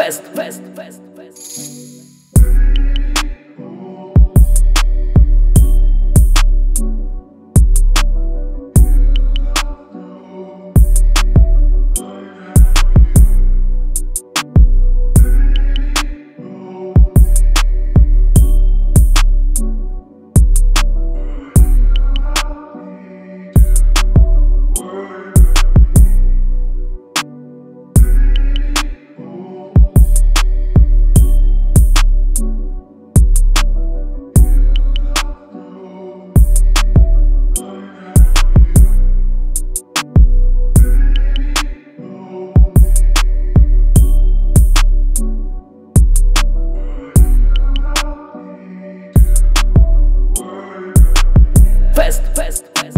fest. Best.